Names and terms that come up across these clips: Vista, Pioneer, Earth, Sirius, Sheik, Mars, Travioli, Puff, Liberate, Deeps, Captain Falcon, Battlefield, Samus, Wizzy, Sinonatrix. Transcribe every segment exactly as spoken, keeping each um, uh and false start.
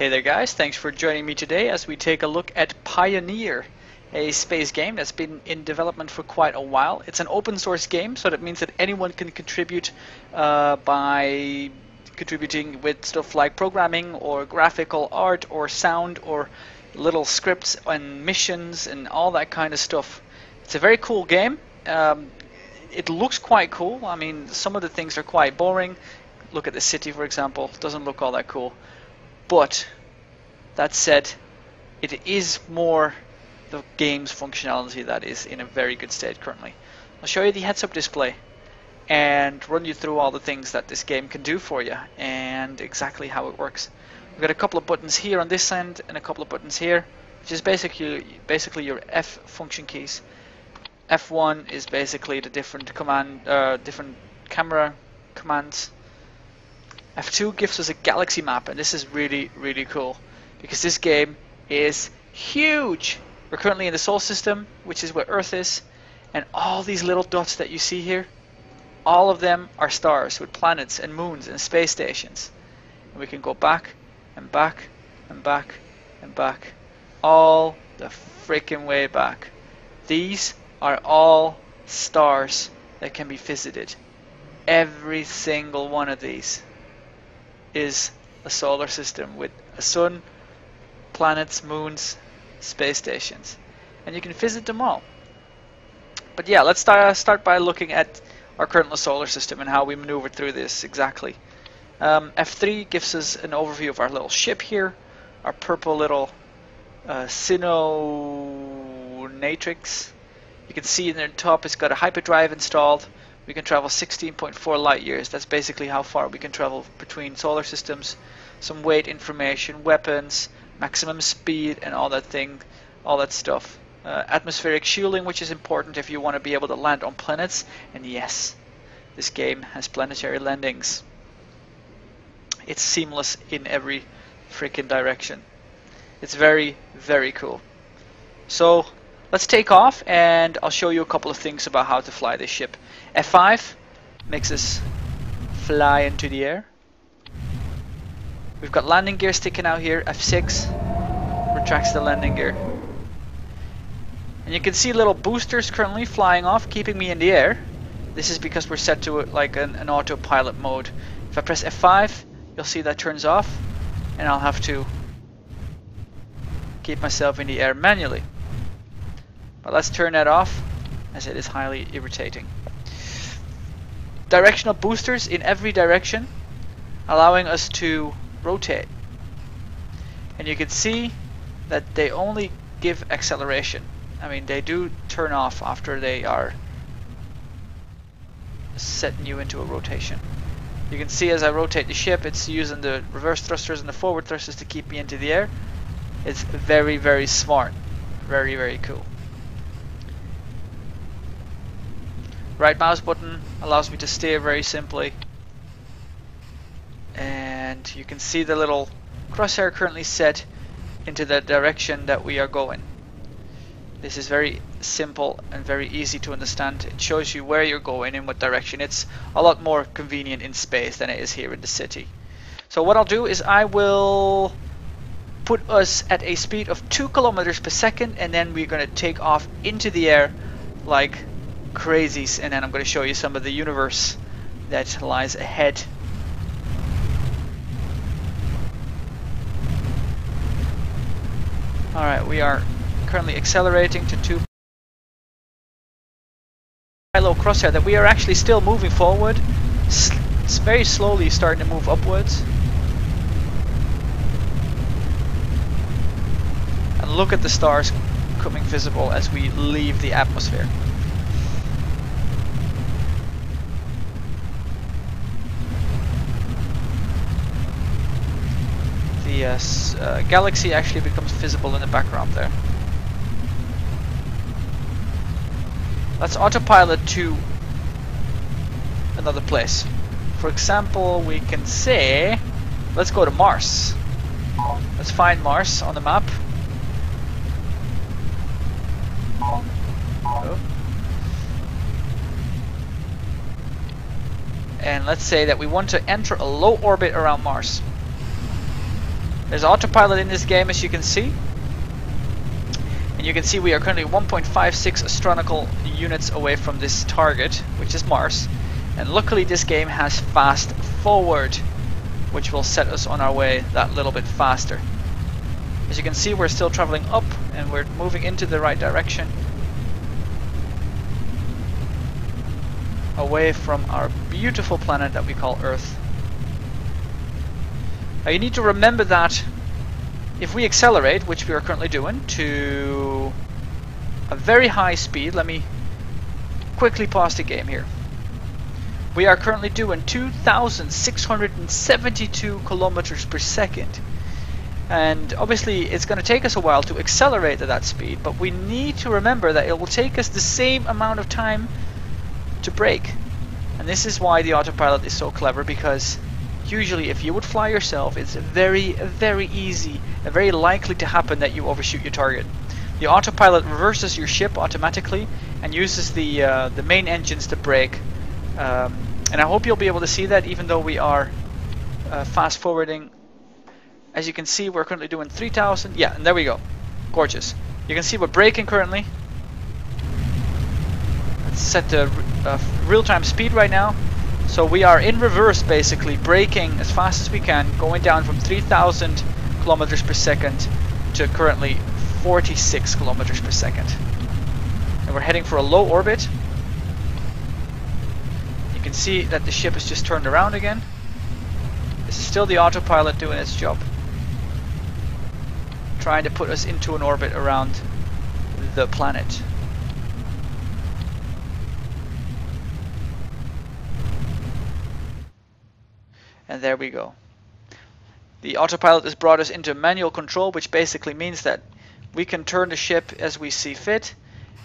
Hey there guys, thanks for joining me today as we take a look at Pioneer, a space game that's been in development for quite a while. It's an open source game, so that means that anyone can contribute uh, by contributing with stuff like programming or graphical art or sound or little scripts and missions and all that kind of stuff. It's a very cool game. Um, it looks quite cool. I mean, some of the things are quite boring. Look at the city, for example. It doesn't look all that cool. But that said, it is more the game's functionality that is in a very good state currently. I'll show you the heads-up display and run you through all the things that this game can do for you and exactly how it works. We've got a couple of buttons here on this end and a couple of buttons here, which is basically basically your F function keys. F one is basically the different command, uh, different camera commands. F two gives us a galaxy map, and this is really, really cool because this game is huge. We're currently in the solar system, which is where Earth is, and all these little dots that you see here, all of them are stars with planets and moons and space stations. And we can go back and back and back and back, all the freaking way back. These are all stars that can be visited. Every single one of these is a solar system with a sun, planets, moons, space stations, and you can visit them all. But yeah, let's start, start by looking at our current solar system and how we maneuver through this exactly. Um, F three gives us an overview of our little ship here, our purple little uh, Sinonatrix. You can see in the top it's got a hyperdrive installed. We can travel sixteen point four light years. That's basically how far we can travel between solar systems. Some weight information, weapons, maximum speed, and all that thing, all that stuff. Uh, atmospheric shielding, which is important if you want to be able to land on planets. And yes, this game has planetary landings. It's seamless in every freaking direction. It's very, very cool. So let's take off and I'll show you a couple of things about how to fly this ship. F five makes us fly into the air. We've got landing gear sticking out here. F six retracts the landing gear. And you can see little boosters currently flying off, keeping me in the air. This is because we're set to like an, an autopilot mode. If I press F five, you'll see that turns off and I'll have to keep myself in the air manually. But let's turn that off, as it is highly irritating. Directional boosters in every direction, allowing us to rotate. And you can see that they only give acceleration. I mean, they do turn off after they are setting you into a rotation. You can see as I rotate the ship, it's using the reverse thrusters and the forward thrusters to keep me into the air. It's very, very smart. Very, very cool. Right mouse button allows me to steer very simply, and you can see the little crosshair currently set into the direction that we are going. This is very simple and very easy to understand. It shows you where you're going and what direction. It's a lot more convenient in space than it is here in the city. So what I'll do is I will put us at a speed of two kilometers per second, and then we're going to take off into the air like crazies, and then I'm going to show you some of the universe that lies ahead. Alright, we are currently accelerating to two. My little crosshair that we are actually still moving forward. It's very slowly starting to move upwards. And look at the stars coming visible as we leave the atmosphere. Yes, uh, galaxy actually becomes visible in the background there. Let's autopilot to another place. For example, we can say, let's go to Mars. Let's find Mars on the map. Oh. And let's say that we want to enter a low orbit around Mars. There's autopilot in this game, as you can see. And you can see we are currently one point five six astronomical units away from this target, which is Mars. And luckily this game has fast forward, which will set us on our way that little bit faster. As you can see, we're still traveling up and we're moving into the right direction, away from our beautiful planet that we call Earth. Now you need to remember that if we accelerate, which we are currently doing, to a very high speed, let me quickly pause the game here. We are currently doing two thousand six hundred seventy-two kilometers per second. And obviously it's going to take us a while to accelerate at that speed, but we need to remember that it will take us the same amount of time to brake. And this is why the autopilot is so clever, because usually if you would fly yourself, it's very, very easy and very likely to happen that you overshoot your target. The autopilot reverses your ship automatically and uses the, uh, the main engines to brake. Um, and I hope you'll be able to see that, even though we are uh, fast forwarding. As you can see, we're currently doing three thousand, yeah, and there we go. Gorgeous. You can see we're braking currently. Let's set the uh, real-time speed right now. So we are in reverse, basically, braking as fast as we can, going down from three thousand kilometers per second to currently forty-six kilometers per second. And we're heading for a low orbit. You can see that the ship has just turned around again. This is still the autopilot doing its job, trying to put us into an orbit around the planet. And there we go. The autopilot has brought us into manual control, which basically means that we can turn the ship as we see fit,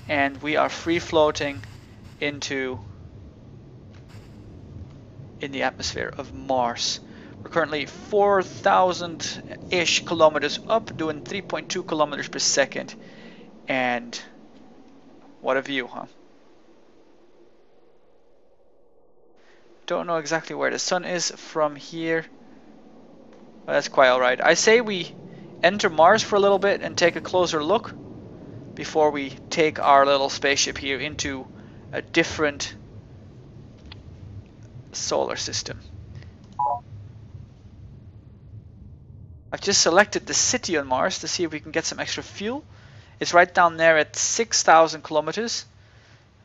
and we are free floating into in the atmosphere of Mars. We're currently four thousand-ish kilometers up, doing three point two kilometers per second. And what a view, huh? Don't know exactly where the sun is from here. But that's quite alright. I say we enter Mars for a little bit and take a closer look before we take our little spaceship here into a different solar system. I've just selected the city on Mars to see if we can get some extra fuel. It's right down there at six thousand kilometers,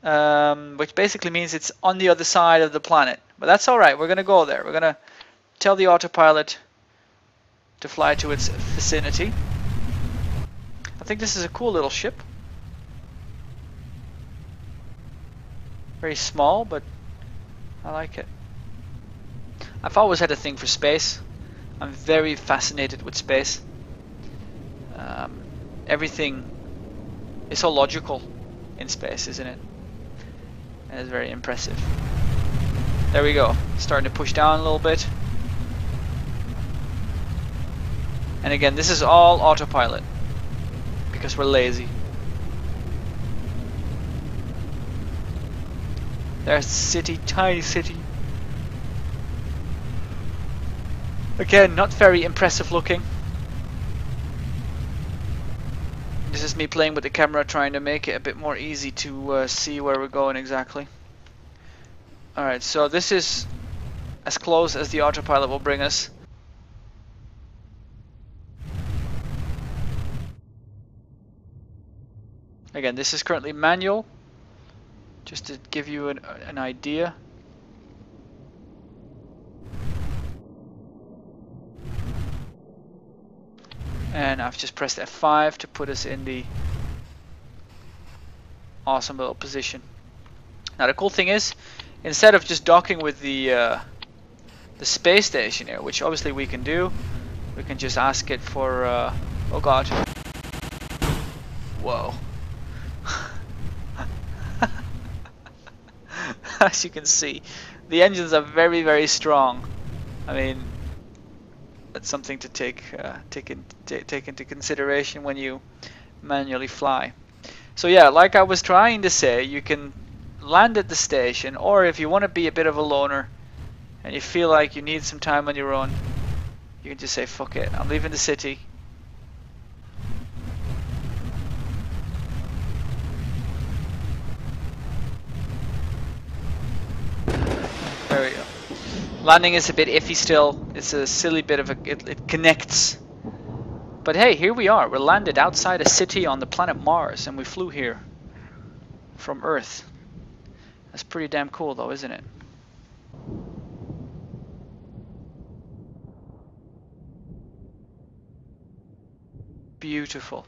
um, which basically means it's on the other side of the planet. But that's alright, we're gonna go there. We're gonna tell the autopilot to fly to its vicinity. I think this is a cool little ship. Very small, but I like it. I've always had a thing for space. I'm very fascinated with space. Um, everything is so logical in space, isn't it? And it's very impressive. There we go. Starting to push down a little bit. And again, this is all autopilot because we're lazy. There's the city, tiny city. Again, not very impressive looking. This is me playing with the camera, trying to make it a bit more easy to uh, see where we're going exactly. Alright, so this is as close as the autopilot will bring us. Again, this is currently manual, just to give you an, an idea. And I've just pressed F five to put us in the awesome little position. Now the cool thing is, instead of just docking with the uh, the space station here, which obviously we can do, we can just ask it for uh, oh god, whoa. As you can see, the engines are very, very strong. I mean, that's something to take uh, take, in, take into consideration when you manually fly. So yeah, like I was trying to say, you can land at the station, or if you want to be a bit of a loner and you feel like you need some time on your own, You can just say, fuck it, I'm leaving the city. There we go. Landing is a bit iffy still. It's a silly bit of a... It, it connects. But hey, here we are. We're landed outside a city on the planet Mars, and we flew here from Earth. That's pretty damn cool though, isn't it? Beautiful.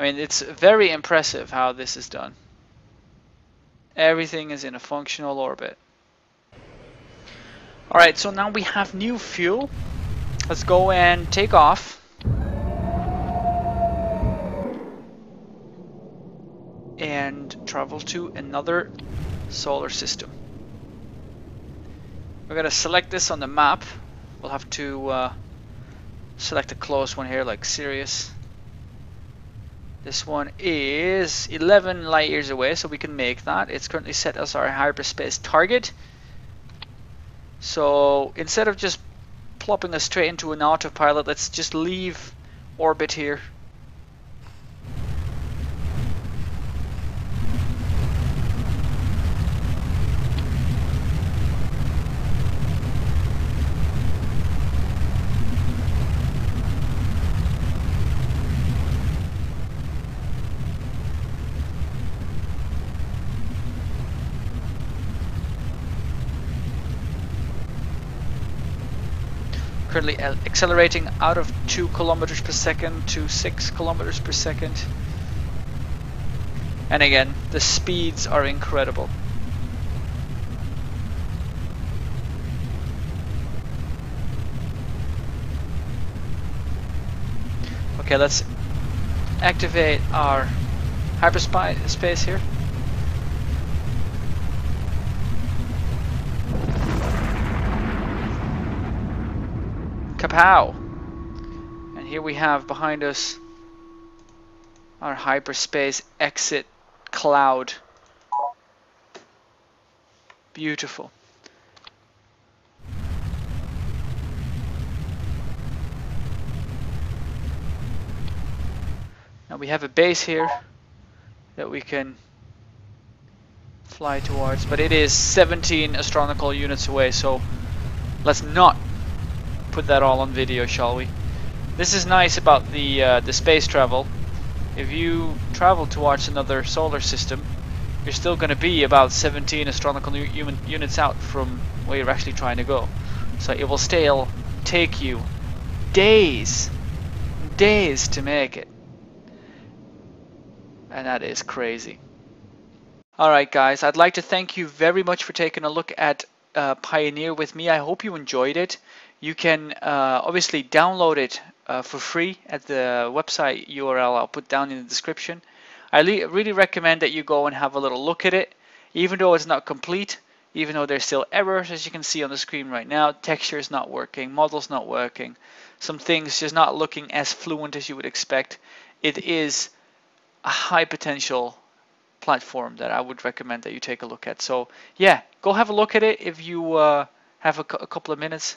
I mean, it's very impressive how this is done. Everything is in a functional orbit. Alright, so now we have new fuel. Let's go and take off. And travel to another solar system. We're going to select this on the map. We'll have to uh, select a close one here, like Sirius. This one is eleven light years away, so we can make that. It's currently set as our hyperspace target. So instead of just plopping us straight into an autopilot, let's just leave orbit here. Currently accelerating out of two kilometers per second to six kilometers per second. And again, the speeds are incredible. Okay, let's activate our hyperspace here. Kapow! And here we have behind us our hyperspace exit cloud. Beautiful. Now we have a base here that we can fly towards, but it is seventeen astronomical units away, so let's not put that all on video, shall we? This is nice about the uh, the space travel. If you travel towards another solar system, you're still going to be about seventeen astronomical units out from where you're actually trying to go. So it will still take you days, days to make it, and that is crazy. All right, guys, I'd like to thank you very much for taking a look at uh, Pioneer with me. I hope you enjoyed it. You can uh, obviously download it uh, for free at the website U R L I'll put down in the description. I really recommend that you go and have a little look at it, even though it's not complete, even though there's still errors, as you can see on the screen right now. Texture is not working, models not working, some things just not looking as fluent as you would expect. It is a high potential platform that I would recommend that you take a look at. So yeah, go have a look at it if you uh, have a, a couple of minutes.